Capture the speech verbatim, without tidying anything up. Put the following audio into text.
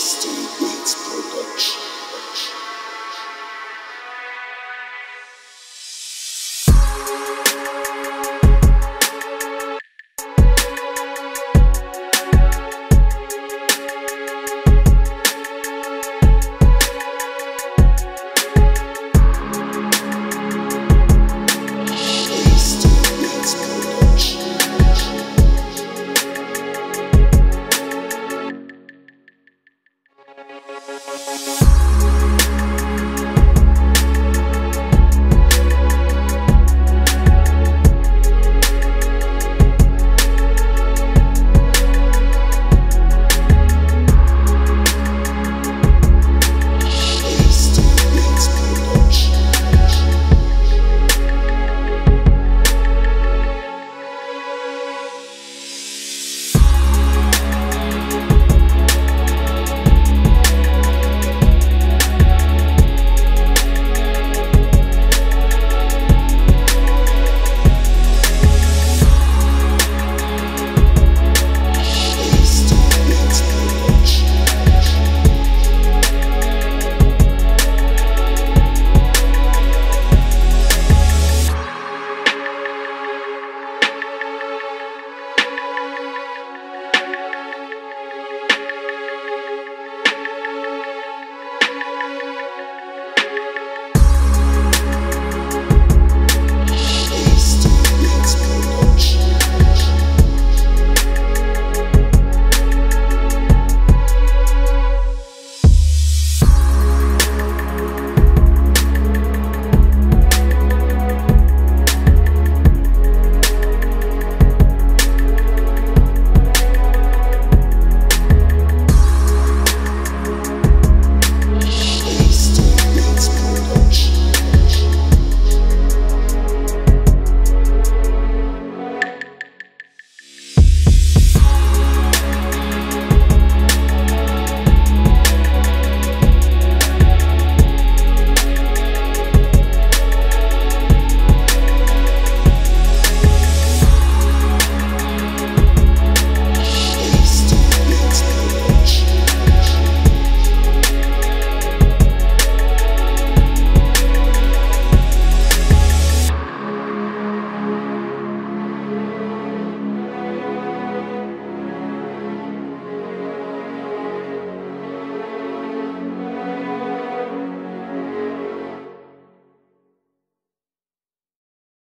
Tasty Beats Production.